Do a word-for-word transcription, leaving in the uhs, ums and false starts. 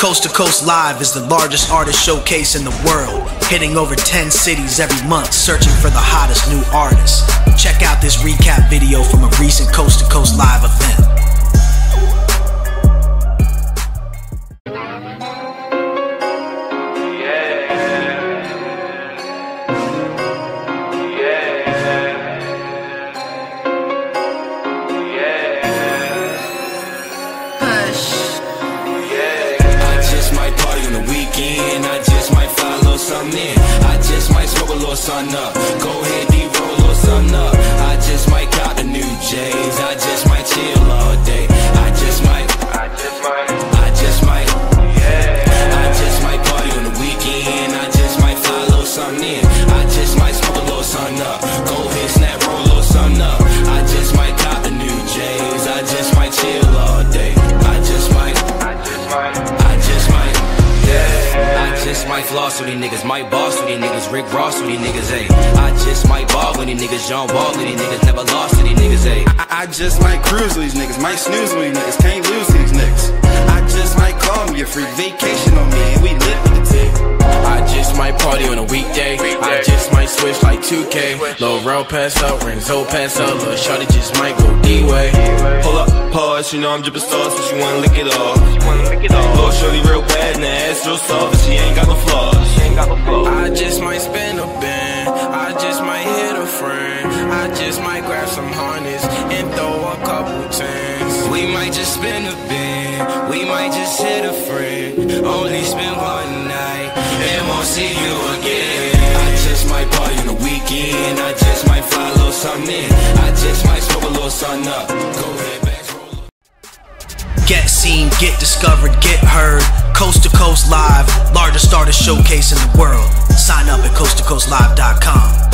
Coast to Coast Live is the largest artist showcase in the world, hitting over ten cities every month, searching for the hottest new artists. Check out this recap video from a recent Coast to Coast Live event. Sun up, go ahead, D-roll or sun up. I just might cop the new J's. I just might chill all day. I just might, I just might, I just might, yeah. I just might party on the weekend. I just might fly a little something in. I just might smoke a little sun up. Go ahead, snap, roll a little sun up. I just might cop the new J's. I just might chill all day. I just might, I just might, I just might, yeah. I just might floss with these niggas, might boss with these niggas, Rick Ross with these niggas, ayy. I just might ball with these niggas, John Wall with these niggas, never lost to these niggas, ayy. I, I just might cruise with these niggas, might snooze with these niggas, can't lose to these niggas. I just might call me a free vacation on me, and we lit with the tick. I just might party on a weekday, I just might switch like two K. Lil' Rel pass out, Renzo pass out, Lil' Shawty just might go D-way. Pull up, pause, you know I'm drippin' sauce, but you wanna lick it off. Lil' Shawty real bad, and her ass real soft, but she ain't got no flaws. She ain't got no flaws. I just might spin a band, I just might hit a friend, I just might grab some harness and throw a couple tens. We might just spin a band, we might just hit a friend, only spend one night and won't see you again. I just might party on the weekend, I just might fly a little something in, I just might smoke a little sun up. Go ahead, back, roll up. Get seen, get discovered, get heard. Coast to Coast Live, largest artist showcase in the world. Sign up at Coast to Coast Live dot com.